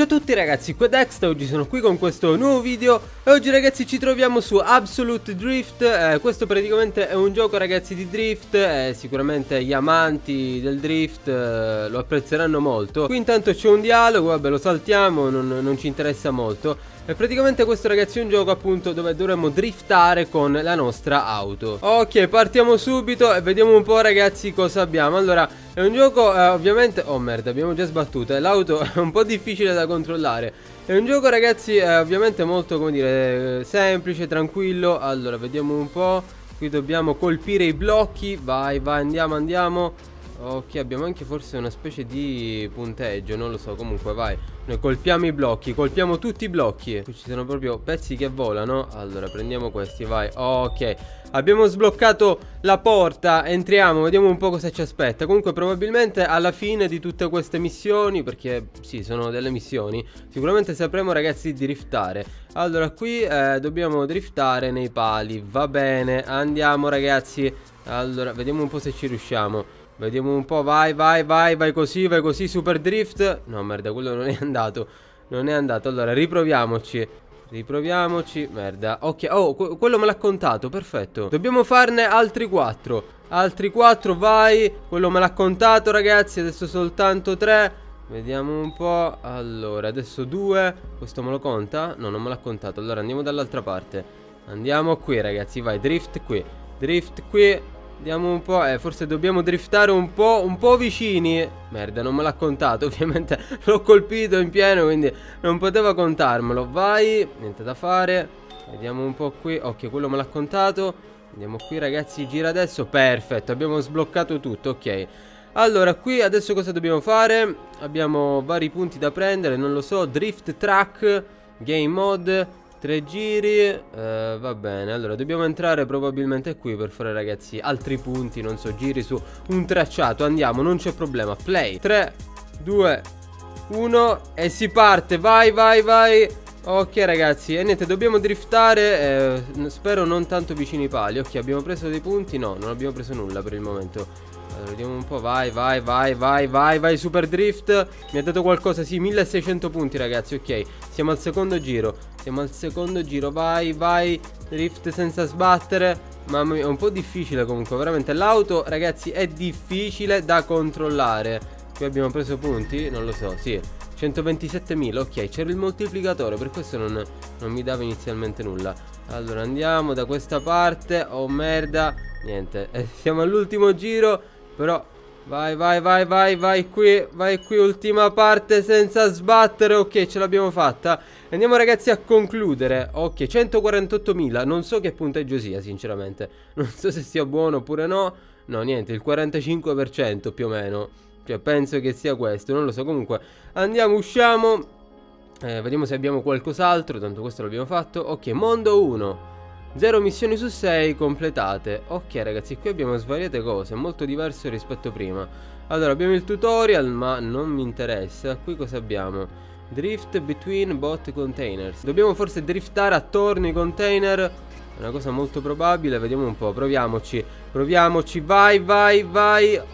Ciao a tutti ragazzi, qua Dext, oggi sono qui con questo nuovo video e oggi ragazzi ci troviamo su Absolute Drift. Questo praticamente è un gioco ragazzi di drift, sicuramente gli amanti del drift lo apprezzeranno molto. Qui intanto c'è un dialogo, vabbè lo saltiamo, non ci interessa molto. Praticamente questo ragazzi è un gioco appunto dove dovremmo driftare con la nostra auto. Ok, partiamo subito e vediamo un po' ragazzi cosa abbiamo. Allora è un gioco ovviamente... oh merda, abbiamo già sbattuto, l'auto è un po' difficile da controllare. È un gioco ragazzi ovviamente molto, come dire, semplice, tranquillo. Allora vediamo un po', qui dobbiamo colpire i blocchi. Vai, andiamo. Ok, abbiamo anche forse una specie di punteggio, non lo so, comunque vai. Noi colpiamo i blocchi, colpiamo tutti i blocchi. Qui ci sono proprio pezzi che volano. Allora prendiamo questi, vai. Ok, abbiamo sbloccato la porta, entriamo, vediamo un po' cosa ci aspetta. Comunque probabilmente alla fine di tutte queste missioni, perché sì, sono delle missioni, sicuramente sapremo ragazzi di driftare. Allora qui dobbiamo driftare nei pali, va bene, andiamo ragazzi. Allora vediamo un po' se ci riusciamo. Vediamo un po', vai così, super drift. No merda, quello non è andato. Allora riproviamoci, merda. Ok, oh, quello me l'ha contato, perfetto. Dobbiamo farne altri 4. Vai. Quello me l'ha contato ragazzi, adesso soltanto 3. Vediamo un po'. Allora, adesso 2. Questo me lo conta? No, non me l'ha contato. Allora andiamo dall'altra parte. Andiamo qui ragazzi, vai, drift qui. Andiamo un po', forse dobbiamo driftare un po' vicini. Merda, non me l'ha contato, ovviamente l'ho colpito in pieno, quindi non poteva contarmelo. Vai, niente da fare. Vediamo un po' qui, ok, quello me l'ha contato. Andiamo qui ragazzi, gira adesso, perfetto, abbiamo sbloccato tutto, ok. Allora qui adesso cosa dobbiamo fare? Abbiamo vari punti da prendere, non lo so, drift track, game mode, 3 giri, va bene. Allora dobbiamo entrare probabilmente qui per fare ragazzi altri punti, non so, giri su un tracciato. Andiamo, non c'è problema, play. 3, 2, 1 e si parte, vai. Ok ragazzi, e niente, dobbiamo driftare, spero non tanto vicini ai pali. Ok, abbiamo preso dei punti? No, non abbiamo preso nulla per il momento. Allora vediamo un po', vai, super drift. Mi ha dato qualcosa, sì, 1600 punti ragazzi, ok. Siamo al secondo giro, vai, drift senza sbattere. Mamma mia, è un po' difficile comunque, veramente l'auto ragazzi è difficile da controllare. Qui abbiamo preso punti, non lo so, sì, 127.000, ok, c'era il moltiplicatore, per questo non mi dava inizialmente nulla. Allora andiamo da questa parte, oh merda. Niente, siamo all'ultimo giro, però vai qui, ultima parte senza sbattere, ok, ce l'abbiamo fatta. Andiamo ragazzi a concludere, ok, 148.000, non so che punteggio sia sinceramente, non so se sia buono oppure no, no niente, il 45% più o meno, cioè penso che sia questo, non lo so, comunque andiamo, usciamo, vediamo se abbiamo qualcos'altro, tanto questo l'abbiamo fatto, ok, mondo 1. 0 missioni su 6 completate. Ok ragazzi, qui abbiamo svariate cose, molto diverso rispetto a prima. Allora abbiamo il tutorial, ma non mi interessa. Qui cosa abbiamo? Drift between both containers. Dobbiamo forse driftare attorno ai container, una cosa molto probabile. Vediamo un po', proviamoci. Vai.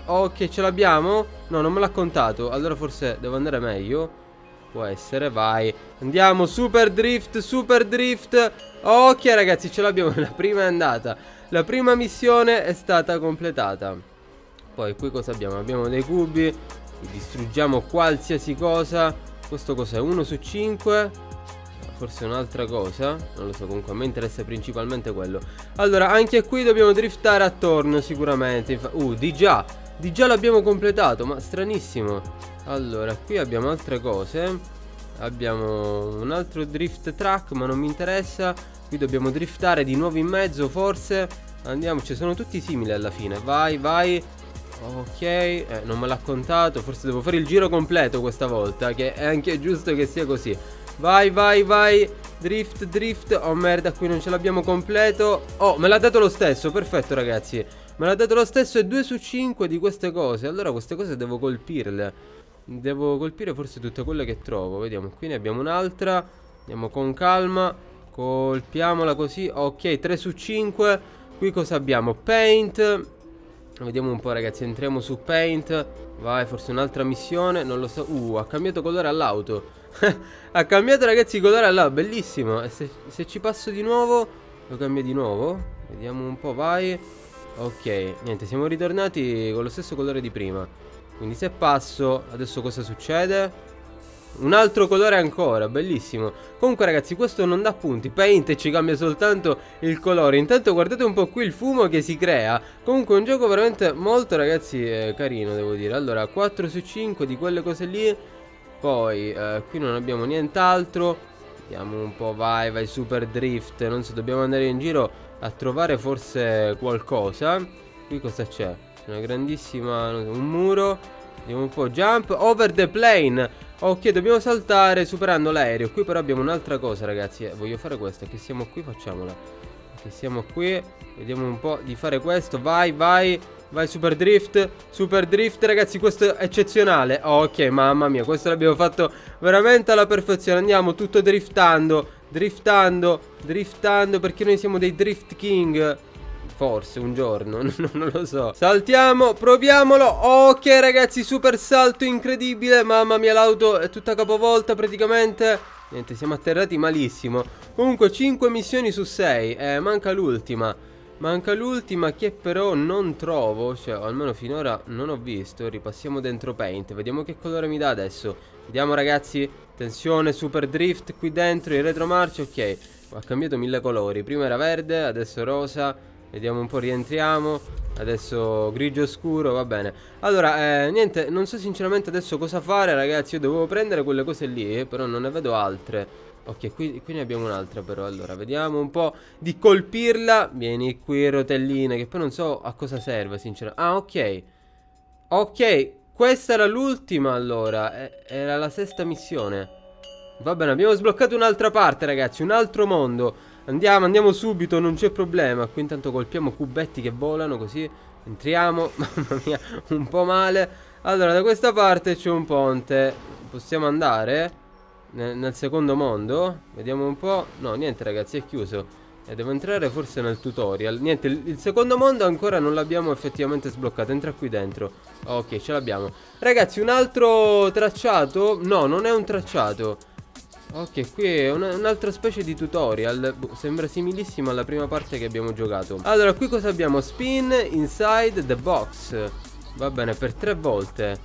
Ok, ce l'abbiamo? No, non me l'ha contato. Allora forse devo andare meglio, può essere, vai. Andiamo, super drift. Ok ragazzi, ce l'abbiamo, la prima è andata, la prima missione è stata completata. Poi qui cosa abbiamo? Abbiamo dei cubi, distruggiamo qualsiasi cosa. Questo cos'è? 1 su 5, forse un'altra cosa, non lo so, comunque a me interessa principalmente quello. Allora anche qui dobbiamo driftare attorno sicuramente. Di già l'abbiamo completato, ma stranissimo. Allora qui abbiamo altre cose, abbiamo un altro drift track, ma non mi interessa. Qui dobbiamo driftare di nuovo in mezzo forse. Andiamoci, sono tutti simili alla fine. Vai. Ok, non me l'ha contato, forse devo fare il giro completo questa volta, che è anche giusto che sia così. Vai. Drift. Oh merda, qui non ce l'abbiamo completo. Oh, me l'ha dato lo stesso, perfetto ragazzi, me l'ha dato lo stesso. E 2 su 5 di queste cose. Allora queste cose devo colpirle, devo colpire forse tutte quelle che trovo. Vediamo, qui ne abbiamo un'altra, andiamo con calma, colpiamola così. Ok, 3 su 5. Qui cosa abbiamo? Paint. Vediamo un po' ragazzi, entriamo su paint. Vai, forse un'altra missione, non lo so. Ha cambiato colore all'auto Ha cambiato, ragazzi, il colore là, bellissimo. E se ci passo di nuovo, lo cambia di nuovo. Vediamo un po', vai. Ok, niente, siamo ritornati con lo stesso colore di prima. Quindi se passo, adesso cosa succede? Un altro colore ancora, bellissimo. Comunque, ragazzi, questo non dà punti, Paint ci cambia soltanto il colore. Intanto guardate un po' qui il fumo che si crea. Comunque è un gioco veramente molto, ragazzi, carino, devo dire. Allora, 4 su 5 di quelle cose lì. Poi qui non abbiamo nient'altro. Vediamo un po', vai, Super Drift. Non so, dobbiamo andare in giro a trovare forse qualcosa. Qui cosa c'è? Una grandissima, un muro. Vediamo un po', Jump Over the Plane. Ok, dobbiamo saltare superando l'aereo. Qui però abbiamo un'altra cosa, ragazzi. Voglio fare questa, che siamo qui, facciamola. Che siamo qui, vediamo un po' di fare questo. Vai, Super Drift. Super Drift, ragazzi, questo è eccezionale. Ok, mamma mia, questo l'abbiamo fatto veramente alla perfezione. Andiamo tutto driftando, perché noi siamo dei Drift King. Forse un giorno, non lo so. Saltiamo, proviamolo. Ok, ragazzi, super salto incredibile. Mamma mia, l'auto è tutta capovolta praticamente. Niente, siamo atterrati malissimo. Comunque 5 missioni su 6. Manca l'ultima. Che però non trovo. Cioè, almeno finora non ho visto. Ripassiamo dentro Paint. Vediamo che colore mi dà adesso. Vediamo, ragazzi. Attenzione, Super Drift qui dentro, in retromarcia. Ok, ha cambiato 1000 colori. Prima era verde, adesso rosa. Vediamo un po', rientriamo. Adesso grigio scuro, va bene. Allora, niente, non so sinceramente adesso cosa fare, ragazzi. Io dovevo prendere quelle cose lì, però non ne vedo altre. Ok, qui ne abbiamo un'altra però. Allora, vediamo un po' di colpirla. Vieni qui, rotelline, che poi non so a cosa serve, sinceramente. Ah, ok. Ok, questa era l'ultima, allora. Era la sesta missione. Va bene, abbiamo sbloccato un'altra parte, ragazzi. Un altro mondo. Andiamo subito, non c'è problema. Qui intanto colpiamo cubetti che volano, così entriamo. Mamma mia, un po' male. Allora, da questa parte c'è un ponte. Possiamo andare nel secondo mondo? Vediamo un po'. No, niente, ragazzi, è chiuso. E devo entrare forse nel tutorial. Niente, il secondo mondo ancora non l'abbiamo effettivamente sbloccato. Entra qui dentro. Ok, ce l'abbiamo. Ragazzi, un altro tracciato. No, non è un tracciato. Ok, qui è un'altra specie di tutorial. Sembra similissimo alla prima parte che abbiamo giocato. Allora, qui cosa abbiamo? Spin inside the box. Va bene, per 3 volte.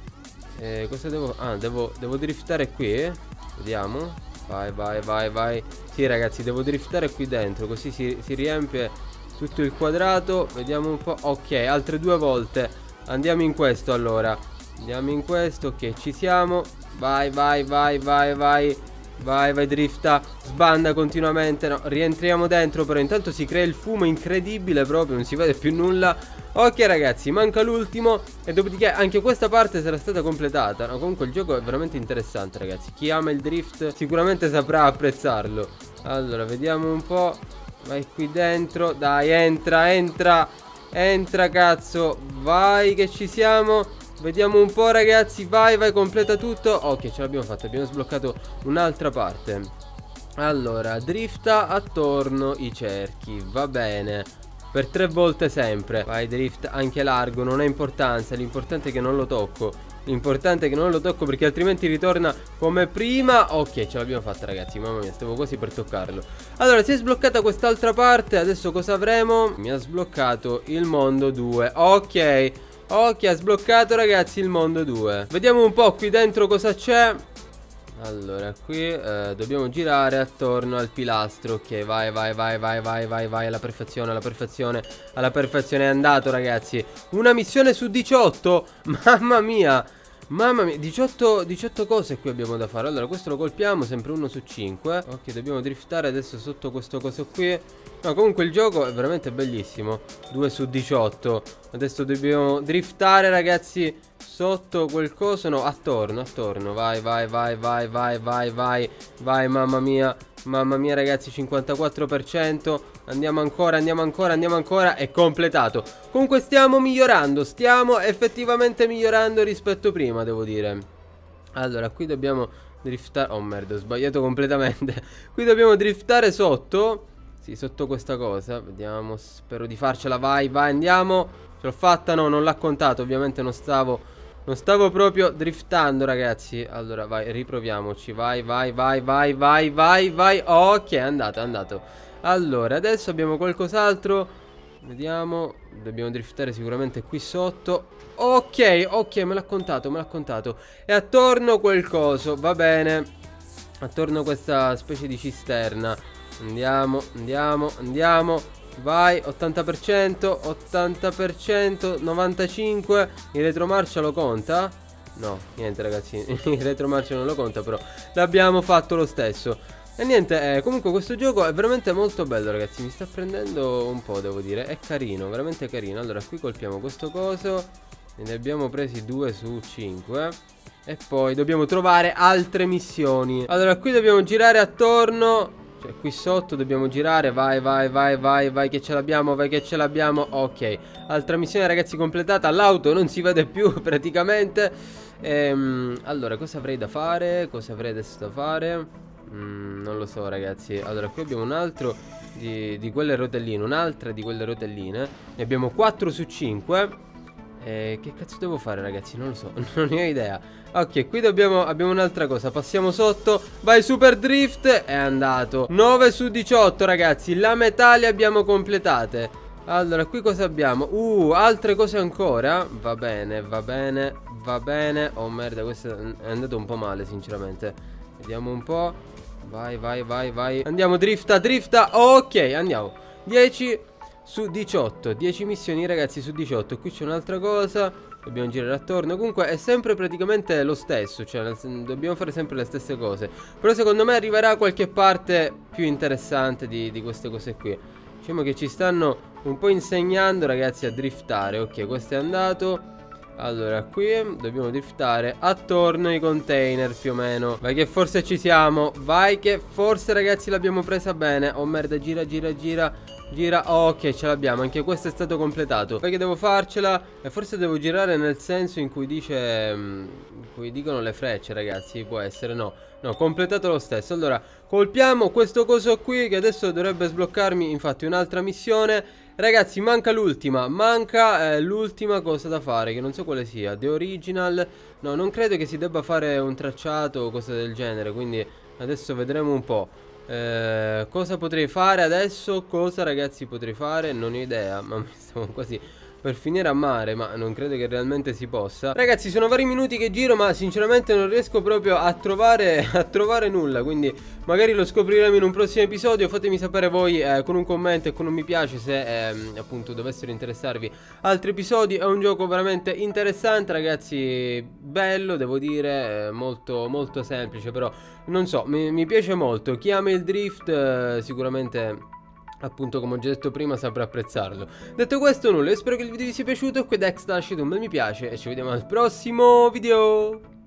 Cosa devo... Ah, devo driftare qui. Vediamo. Vai. Sì, ragazzi, devo driftare qui dentro. Così si riempie tutto il quadrato. Vediamo un po'. Ok, altre 2 volte. Andiamo in questo, allora. Andiamo in questo. Ok, ci siamo. Vai. Vai, drifta, sbanda continuamente. No, rientriamo dentro, però intanto si crea il fumo incredibile proprio, non si vede più nulla. Ok, ragazzi, manca l'ultimo e dopodiché anche questa parte sarà stata completata. No, comunque il gioco è veramente interessante, ragazzi. Chi ama il drift sicuramente saprà apprezzarlo. Allora, vediamo un po'. Vai qui dentro, dai, entra, cazzo. Vai che ci siamo. Vediamo un po', ragazzi, vai, completa tutto. Ok, ce l'abbiamo fatta, abbiamo sbloccato un'altra parte. Allora, drifta attorno i cerchi, va bene. Per 3 volte sempre. Vai, drift anche largo, non ha importanza. L'importante è che non lo tocco. Perché altrimenti ritorna come prima. Ok, ce l'abbiamo fatta, ragazzi, mamma mia, stavo quasi per toccarlo. Allora, si è sbloccata quest'altra parte. Adesso cosa avremo? Mi ha sbloccato il mondo 2. Ok, ha sbloccato, ragazzi, il mondo 2. Vediamo un po' qui dentro cosa c'è. Allora, qui dobbiamo girare attorno al pilastro. Ok, vai, alla perfezione, è andato, ragazzi. Una missione su 18. Mamma mia, 18 cose qui abbiamo da fare. Allora, questo lo colpiamo, sempre 1 su 5. Ok, dobbiamo driftare adesso sotto questo coso qui. No, comunque il gioco è veramente bellissimo. 2 su 18. Adesso dobbiamo driftare, ragazzi, sotto quel coso. No, attorno. Vai, mamma mia. Mamma mia, ragazzi, 54%. Andiamo ancora. È completato. Comunque stiamo migliorando. Stiamo effettivamente migliorando rispetto prima, devo dire. Allora, qui dobbiamo driftare. Oh, merda, ho sbagliato completamente. Qui dobbiamo driftare sotto. Sì, sotto questa cosa. Vediamo, spero di farcela. Vai, andiamo. Ce l'ho fatta, no, non l'ha contato. Ovviamente non stavo Non stavo proprio driftando, ragazzi. Allora, vai, riproviamoci. Vai, vai, vai, vai, vai, vai, vai. Ok, è andato, è andato. Allora, adesso abbiamo qualcos'altro. Vediamo, dobbiamo driftare sicuramente qui sotto. Ok, ok, me l'ha contato, me l'ha contato. E attorno qualcosa, va bene. Attorno a questa specie di cisterna. Andiamo, andiamo, andiamo. Vai, 80%, 80%, 95%. Il retromarcia lo conta? No, niente ragazzi, il retromarcia non lo conta, però l'abbiamo fatto lo stesso. E niente, comunque questo gioco è veramente molto bello, ragazzi. Mi sta prendendo un po', devo dire. È carino, veramente carino. Allora, qui colpiamo questo coso. Ne abbiamo presi 2 su 5. E poi dobbiamo trovare altre missioni. Allora, qui dobbiamo girare attorno. Cioè, qui sotto dobbiamo girare. Vai, vai, vai, vai, vai che ce l'abbiamo, vai che ce l'abbiamo. Ok, altra missione, ragazzi, completata. L'auto non si vede più, praticamente. Allora, cosa avrei da fare? Cosa avrei adesso da fare? Non lo so, ragazzi. Allora, qui abbiamo un altro di quelle rotelline. Un'altra di quelle rotelline. Ne abbiamo 4 su 5. Che cazzo devo fare, ragazzi? Non lo so, non ne ho idea. Ok, qui abbiamo un'altra cosa. Passiamo sotto. Vai, super drift. È andato. 9 su 18, ragazzi. La metà le abbiamo completate. Allora, qui cosa abbiamo? Altre cose ancora. Va bene, va bene, va bene. Oh, merda, questo è andato un po' male, sinceramente. Vediamo un po'. Vai, vai, vai, vai. Andiamo, drifta, drifta. Ok, andiamo. 10 su 18. 10 missioni, ragazzi, su 18. Qui c'è un'altra cosa. Dobbiamo girare attorno. Comunque è sempre praticamente lo stesso. Cioè, dobbiamo fare sempre le stesse cose. Però secondo me arriverà qualche parte più interessante di queste cose qui. Diciamo che ci stanno un po' insegnando, ragazzi, a driftare. Ok, questo è andato. Allora, qui dobbiamo driftare attorno ai container più o meno. Vai che forse ci siamo. Vai che forse, ragazzi, l'abbiamo presa bene. Oh merda, gira, gira, gira, gira. Ok, ce l'abbiamo. Anche questo è stato completato. Vai che devo farcela. E forse devo girare nel senso in cui dicono le frecce, ragazzi. Può essere, no. No, completato lo stesso. Allora, colpiamo questo coso qui che adesso dovrebbe sbloccarmi, infatti, un'altra missione. Ragazzi, manca l'ultima. Manca l'ultima cosa da fare, che non so quale sia. The Original. No, non credo che si debba fare un tracciato o cose del genere. Quindi adesso vedremo un po'. Cosa potrei fare adesso? Cosa, ragazzi, potrei fare? Non ho idea. Ma stiamo quasi per finire a mare, ma non credo che realmente si possa. Ragazzi, sono vari minuti che giro, ma sinceramente non riesco proprio a trovare nulla. Quindi magari lo scopriremo in un prossimo episodio. Fatemi sapere voi con un commento e con un mi piace se appunto dovessero interessarvi altri episodi. È un gioco veramente interessante, ragazzi. Bello, devo dire, molto molto semplice, però non so, mi piace molto. Chi ama il drift sicuramente, appunto, come ho già detto prima, saprà apprezzarlo. Detto questo, nulla, io spero che il video vi sia piaciuto. Qui Dex, lasciate un bel mi piace e ci vediamo al prossimo video.